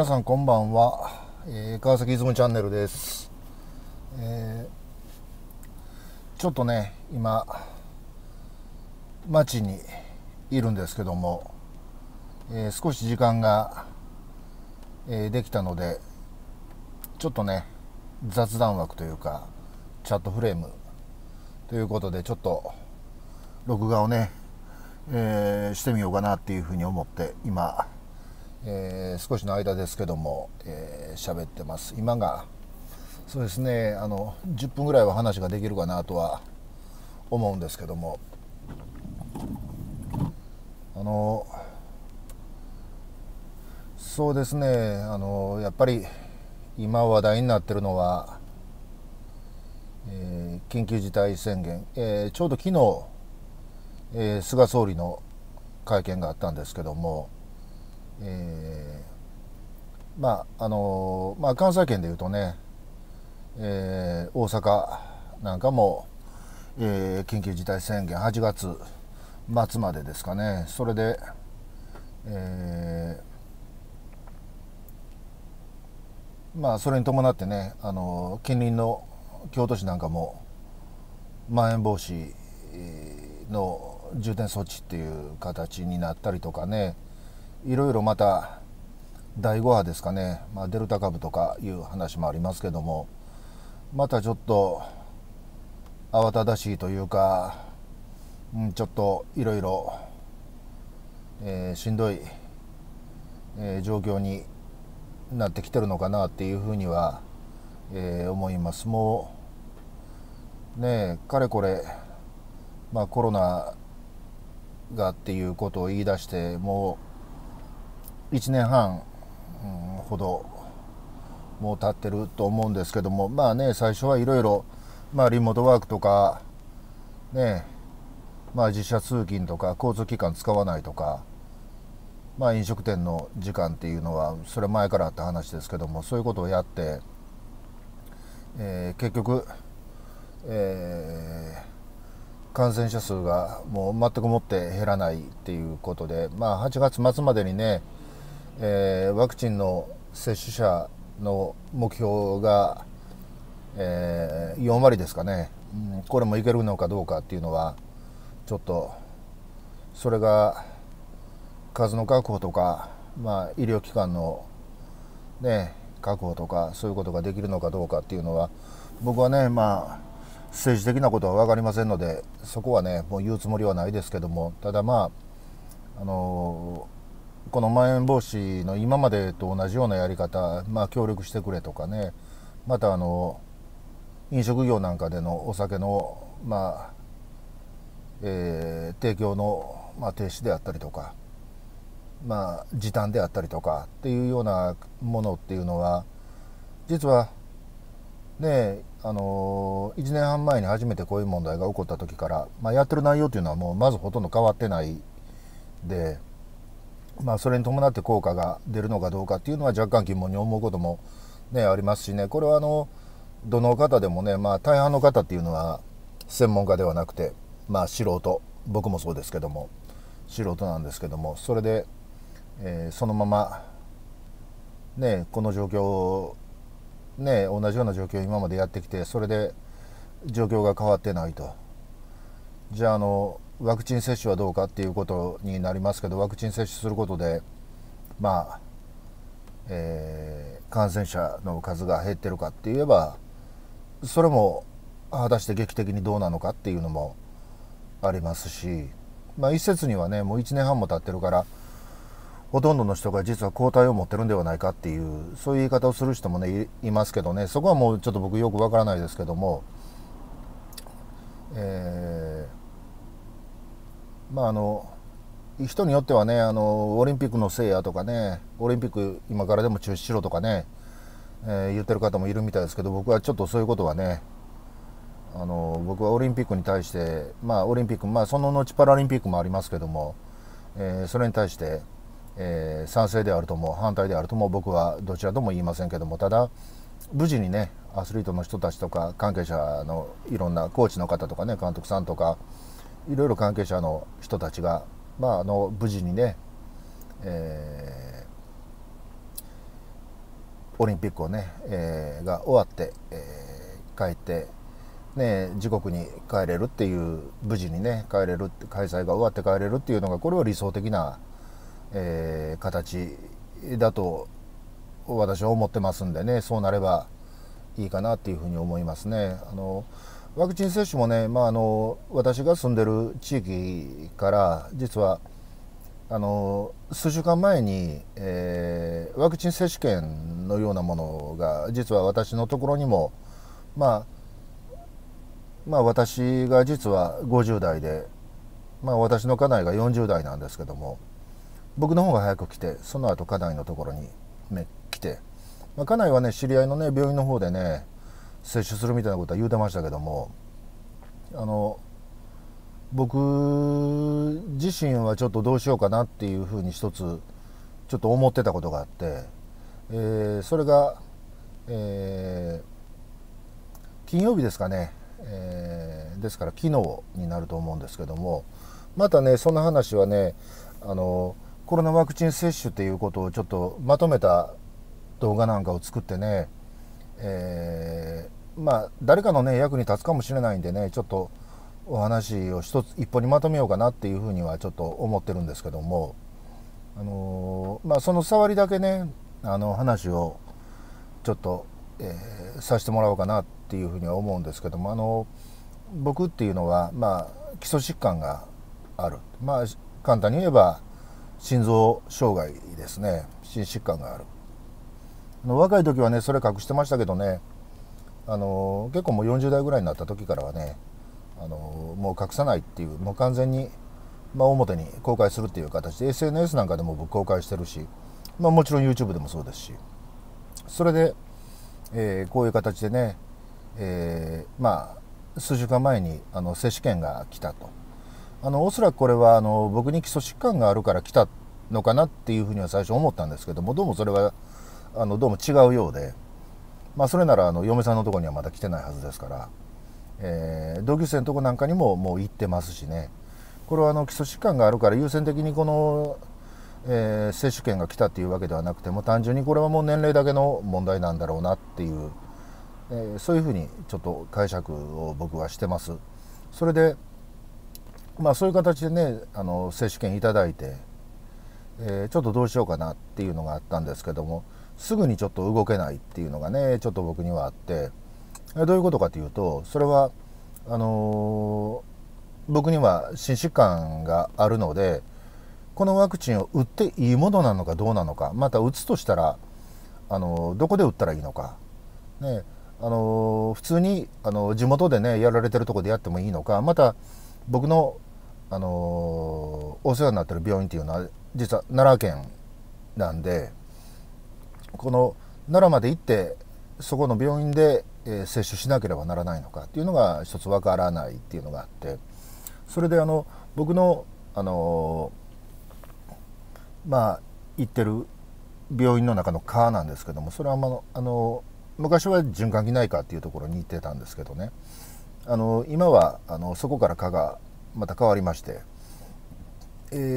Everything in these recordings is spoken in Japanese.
皆さんこんばんは、川崎イズムチャンネルです、ちょっとね今町にいるんですけども、少し時間が、できたのでちょっとね雑談枠というかチャットフレームということでちょっと録画をね、してみようかなっていうふうに思って今少しの間ですけども喋ってます。今がそうですね10分ぐらいは話ができるかなとは思うんですけども、そうですねやっぱり今話題になってるのは、緊急事態宣言、ちょうど昨日、菅総理の会見があったんですけども、関西圏でいうとね、大阪なんかも、緊急事態宣言8月末までですかね。それで、それに伴ってね近隣の京都市なんかもまん延防止の重点措置っていう形になったりとかね、いろいろまた第5波ですかね、デルタ株とかいう話もありますけども、またちょっと慌ただしいというか、ちょっといろいろしんどい、状況になってきてるのかなっていうふうには、思います。もうねかれこれ、コロナがっていうことを言い出してもう1年半ほどもう経ってると思うんですけども、最初はいろいろリモートワークとかね、自社通勤とか交通機関使わないとか、飲食店の時間っていうのはそれ前からあった話ですけども、そういうことをやって、結局、感染者数がもう全くもって減らないっていうことで、8月末までにねワクチンの接種者の目標が、4割ですかね、これもいけるのかどうかっていうのはちょっとそれが数の確保とか、医療機関の、確保とかそういうことができるのかどうかっていうのは僕はね政治的なことは分かりませんのでそこはねもう言うつもりはないですけども、ただこのまん延防止の今までと同じようなやり方、協力してくれとかね、また飲食業なんかでのお酒の、提供の、停止であったりとか、時短であったりとかっていうようなものっていうのは実はね1年半前に初めてこういう問題が起こった時から、やってる内容っていうのはもうまずほとんど変わってないで。それに伴って効果が出るのかどうかっていうのは若干疑問に思うことも、ありますしね、これはどの方でもね、大半の方っていうのは専門家ではなくて、素人、僕もそうですけども素人なんですけども、それで、そのまま、この状況を、同じような状況を今までやってきて、それで状況が変わってないと。じゃあワクチン接種はどうかっていうことになりますけど、ワクチン接種することで、感染者の数が減ってるかって言えばそれも果たして劇的にどうなのかっていうのもありますし、一説にはねもう1年半も経ってるからほとんどの人が実は抗体を持ってるんではないかっていうそういう言い方をする人もねいますけどね、そこはもうちょっと僕よくわからないですけども、人によってはねオリンピックのせいやとかね、オリンピック今からでも中止しろとかね、言ってる方もいるみたいですけど、僕はちょっとそういうことはね僕はオリンピックに対してオリンピックその後パラリンピックもありますけども、それに対して、賛成であるとも反対であるとも僕はどちらとも言いませんけども、ただ無事にねアスリートの人たちとか関係者のいろんなコーチの方とかね監督さんとかいろいろ関係者の人たちが、無事にね、オリンピックをね、が終わって、帰って、ね、自国に帰れるっていう無事にね帰れるって開催が終わって帰れるっていうのがこれは理想的な、形だと私は思ってますんでね、そうなればいいかなっていうふうに思いますね。ワクチン接種もね、まあ、私が住んでる地域から実は数週間前に、ワクチン接種券のようなものが実は私のところにも、まあ私が実は50代で、まあ、私の家内が40代なんですけども、僕の方が早く来てその後家内のところに、ね、来て、まあ、家内はね知り合いのね病院の方でね接種するみたいなことは言うてましたけども、僕自身はちょっとどうしようかなっていうふうに一つちょっと思ってたことがあって、それが、金曜日ですかね、ですから昨日になると思うんですけども、またねその話はねコロナワクチン接種っていうことをちょっとまとめた動画なんかを作ってね、まあ誰かのね役に立つかもしれないんでね、ちょっとお話を一歩にまとめようかなっていうふうにはちょっと思ってるんですけども、まあその触りだけね話をちょっと、させてもらおうかなっていうふうには思うんですけども、僕っていうのは、まあ、基礎疾患がある、まあ簡単に言えば心臓障害ですね、心疾患がある。若い時はねそれ隠してましたけどね、結構もう40代ぐらいになった時からはねもう隠さないっていう、もう完全に、まあ、表に公開するっていう形で SNS なんかでも僕公開してるし、まあ、もちろん YouTube でもそうですし、それで、こういう形でね、まあ数週間前に接種券が来たと、おそらくこれは僕に基礎疾患があるから来たのかなっていうふうには最初思ったんですけども、どうもそれはどうも違うようで、まあ、それなら嫁さんのところにはまだ来てないはずですから。同級生のとこなんかにももう行ってますしね、これは基礎疾患があるから優先的にこの、接種券が来たっていうわけではなくても、単純にこれはもう年齢だけの問題なんだろうなっていう、そういうふうにちょっと解釈を僕はしてます。それでまあそういう形でね接種券いただいて、ちょっとどうしようかなっていうのがあったんですけども、すぐにちょっと動けないっていうのがねちょっと僕にはあって、どういうことかというと、それは僕には心疾患があるので、このワクチンを打っていいものなのかどうなのか、また打つとしたらどこで打ったらいいのか、ね、普通に地元でねやられてるとこでやってもいいのか、また僕のお世話になってる病院っていうのは実は奈良県なんで、この奈良まで行ってそこの病院で接種しなければならないのかっていうのが一つ分からないっていうのがあって、それで僕のまあ行ってる病院の中の科なんですけども、それは昔は循環器内科っていうところに行ってたんですけどね、今はそこから科がまた変わりまして、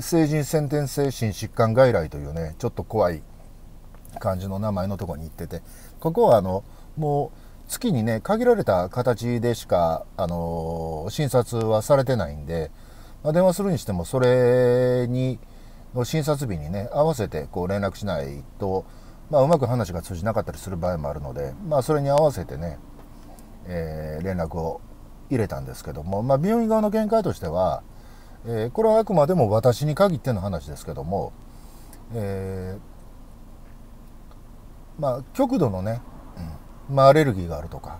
成人先天性心疾患外来というねちょっと怖い感じの名前のところに行ってて、ここはもう月にね限られた形でしか診察はされてないんで、まあ、電話するにしてもそれに診察日にね合わせてこう連絡しないと、まあ、うまく話が通じなかったりする場合もあるので、まあ、それに合わせてね、連絡を入れたんですけども、まあ、病院側の見解としては、これはあくまでも私に限っての話ですけども、まあ極度のねアレルギーがあるとか、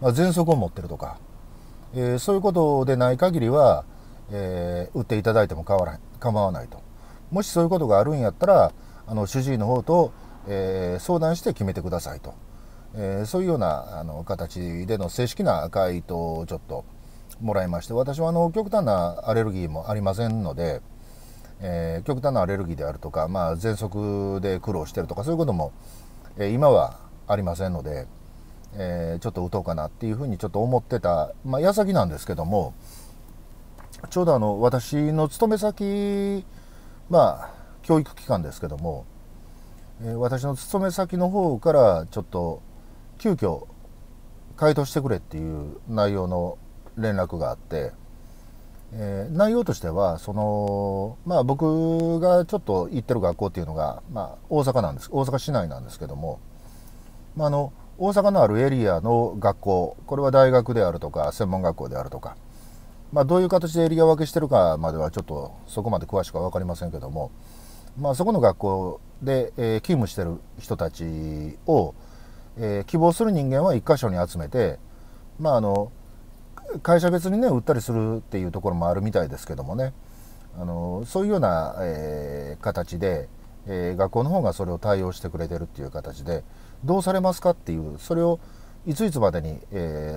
喘息を持ってるとか、そういうことでない限りは、打っていただいても構わないと。もしそういうことがあるんやったら主治医の方と、相談して決めてくださいと、そういうような形での正式な回答をちょっともらいまして、私は極端なアレルギーもありませんので、極端なアレルギーであるとか、まあ、喘息で苦労してるとかそういうことも、今はありませんので、ちょっと打とうかなっていうふうにちょっと思ってた、まあ、矢先なんですけども、ちょうど私の勤め先、まあ教育機関ですけども、私の勤め先の方からちょっと急遽回答してくれっていう内容の連絡があって、内容としてはその、僕がちょっと行ってる学校っていうのが、大阪なんです。大阪市内なんですけども、大阪のあるエリアの学校、これは大学であるとか専門学校であるとか、どういう形でエリア分けしてるかまではちょっとそこまで詳しくは分かりませんけども、そこの学校で、勤務してる人たちを、希望する人間は1箇所に集めて、会社別にね売ったりするっていうところもあるみたいですけどもね、そういうような、形で、学校の方がそれを対応してくれてるっていう形で、どうされますかっていう、それをいついつまでに、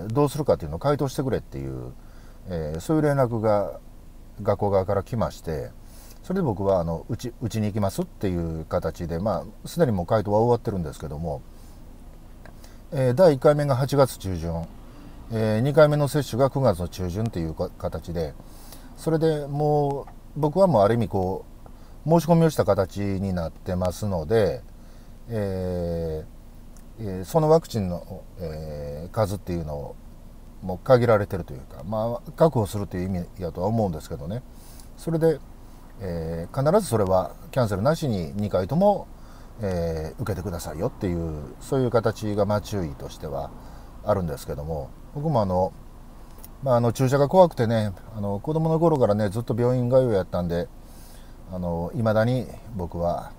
どうするかっていうのを回答してくれっていう、そういう連絡が学校側から来まして、それで僕はうちに行きますっていう形で、すでにもう回答は終わってるんですけども、第1回目が8月中旬、2回目の接種が9月の中旬という形で、それでもう僕はもうある意味こう申し込みをした形になってますので、そのワクチンの、数っていうのをもう限られてるというか、確保するという意味やとは思うんですけどね。それで必ずそれはキャンセルなしに2回とも、受けてくださいよっていう、そういう形が注意としてはあるんですけども、僕も注射が怖くてね、子供の頃からねずっと病院通いやったんで、いまだに僕は、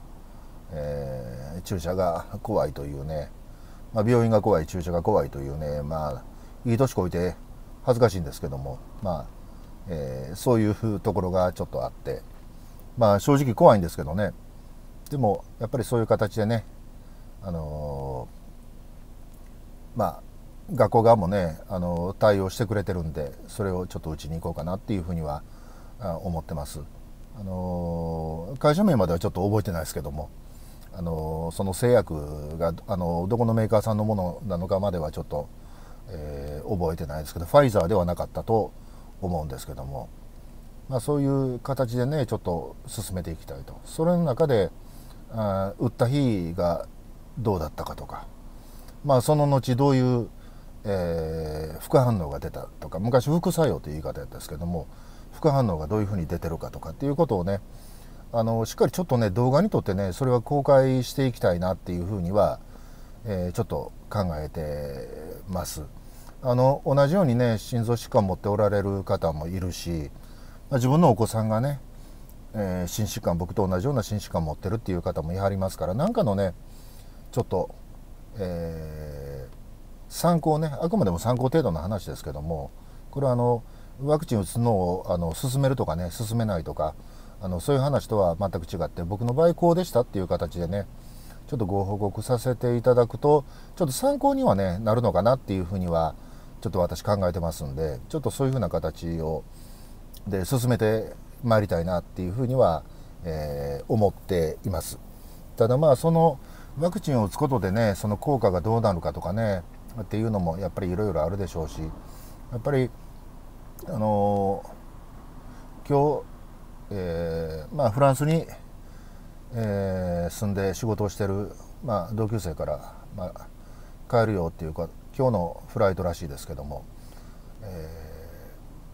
注射が怖いというね、病院が怖い、注射が怖いというね、いい年こいて恥ずかしいんですけども、そういうところがちょっとあって、正直怖いんですけどね。でもやっぱりそういう形でね、学校側もね、対応してくれてるんで、それをちょっとうちに行こうかなっていうふうには思ってます。会社名まではちょっと覚えてないですけども、その製薬がどこのメーカーさんのものなのかまではちょっと、覚えてないですけど、ファイザーではなかったと思うんですけども、そういう形でねちょっと進めていきたいと。それの中で打った日がどうだったかとか、その後どういう、副反応が出たとか、昔副作用という言い方やったんですけども、副反応がどういうふうに出てるかとかっていうことをね、しっかりちょっとね動画に撮ってね、それは公開していきたいなっていうふうには、ちょっと考えてます。同じようにね心臓疾患を持っておられる方もいるし、自分のお子さんがね、心疾患、僕と同じような心疾患を持ってるっていう方もいはりますから、何かのねちょっと、参考ね、あくまでも参考程度の話ですけども、これはワクチン打つのを進めるとかね進めないとか、そういう話とは全く違って、僕の場合こうでしたっていう形でねちょっとご報告させていただくと、ちょっと参考にはねなるのかなっていうふうにはちょっと私考えてますんで、ちょっとそういうふうな形をで進めてまいりたいなっていうふうには、思っています。ただそのワクチンを打つことでね、その効果がどうなるかとかねっていうのもやっぱりいろいろあるでしょうし、やっぱり今日、フランスに、住んで仕事をしてる、同級生から、帰るよっていうか、今日のフライトらしいですけども、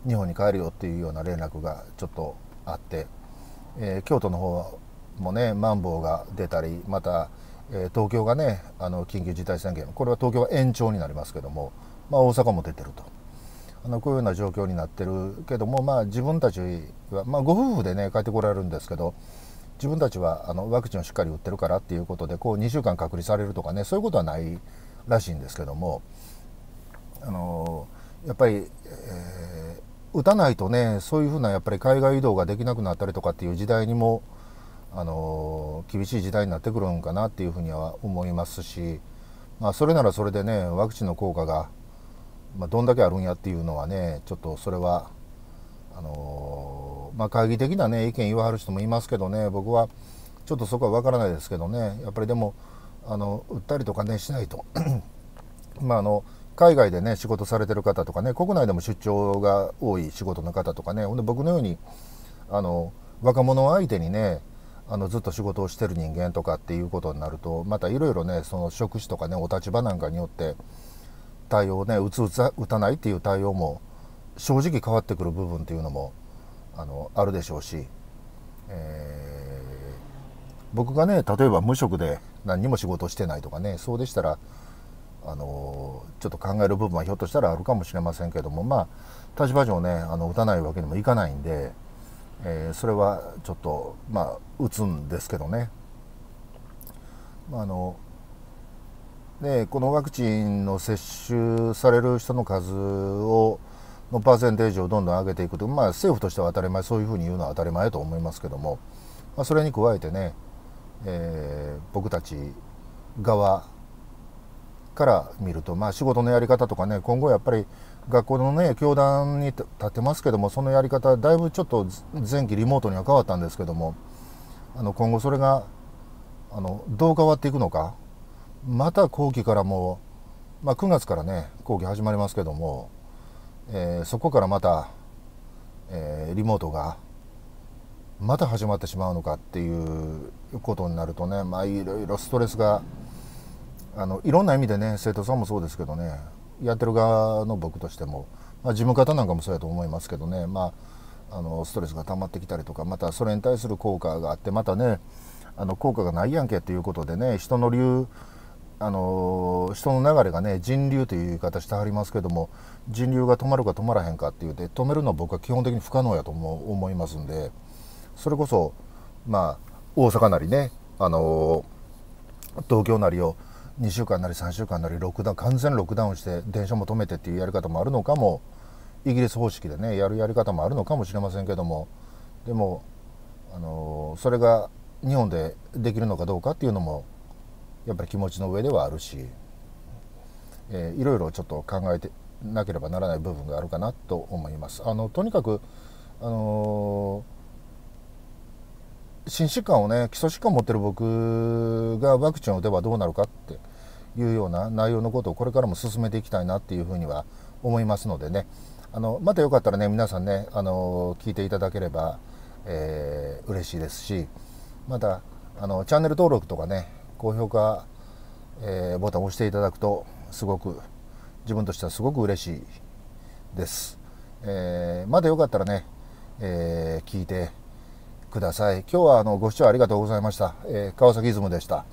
日本に帰るよっていうような連絡がちょっとあって、京都の方もねまん防が出たり、また、東京がね緊急事態宣言、これは東京は延長になりますけども、大阪も出てると、こういうような状況になってるけども、自分たちは、ご夫婦でね帰ってこられるんですけど、自分たちはワクチンをしっかり打ってるからっていうことでこう2週間隔離されるとかね、そういうことはないらしいんですけども、やっぱり、打たないとねそういうふうなやっぱり海外移動ができなくなったりとかっていう時代にも、厳しい時代になってくるんかなっていうふうには思いますし、それならそれでねワクチンの効果が、どんだけあるんやっていうのはね、ちょっとそれは懐疑的な、ね、意見言わはる人もいますけどね、僕はちょっとそこは分からないですけどね、やっぱりでも売ったりとかねしないと海外でね仕事されてる方とかね、国内でも出張が多い仕事の方とかね、ほんで僕のように若者相手にねずっと仕事をしてる人間とかっていうことになると、またいろいろね、その職種とかね、お立場なんかによって対応ね、打たないっていう対応も正直変わってくる部分っていうのもあるでしょうし、僕がね、例えば無職で何にも仕事してないとかね、そうでしたらちょっと考える部分はひょっとしたらあるかもしれませんけども、まあ立場上ね、打たないわけにもいかないんで、それはちょっとまあ打つんですけどね。このワクチンの接種される人の数のパーセンテージをどんどん上げていくと、まあ、政府としては当たり前、そういうふうに言うのは当たり前と思いますけども、まあ、それに加えてね、僕たち側から見ると、まあ、仕事のやり方とかね、今後やっぱり学校のね、教壇に立ってますけども、そのやり方だいぶちょっと前期リモートには変わったんですけども、今後それがどう変わっていくのか、また後期からも、まあ、9月からね後期始まりますけども、そこからまた、リモートがまた始まってしまうのかっていうことになるとね、まあ、いろいろストレスがいろんな意味でね、生徒さんもそうですけどね、やってる側の僕としても、まあ、事務方なんかもそうやと思いますけどね、まあ、ストレスが溜まってきたりとか、またそれに対する効果があって、またね効果がないやんけっていうことでね、人の流れがね、人流という言い方してはりますけども、人流が止まるか止まらへんかっていうて、止めるのは僕は基本的に不可能やと思いますんで、それこそまあ大阪なりね、東京なりを2週間なり3週間なり完全ロックダウンして電車も止めてっていうやり方もあるのかも、イギリス方式でねやるやり方もあるのかもしれませんけども、でもそれが日本でできるのかどうかっていうのもやっぱり気持ちの上ではあるし、いろいろちょっと考えてなければならない部分があるかなと思います。とにかく心疾患をね、基礎疾患を持ってる僕がワクチンを打てばどうなるかっていうような内容のことをこれからも進めていきたいなっていうふうには思いますのでね、またよかったらね、皆さんね聞いていただければ、嬉しいですし、またチャンネル登録とかね、高評価、ボタンを押していただくとすごく自分としてはすごく嬉しいです。まだよかったらね、聞いてください。今日はご視聴ありがとうございました。川崎イズムでした。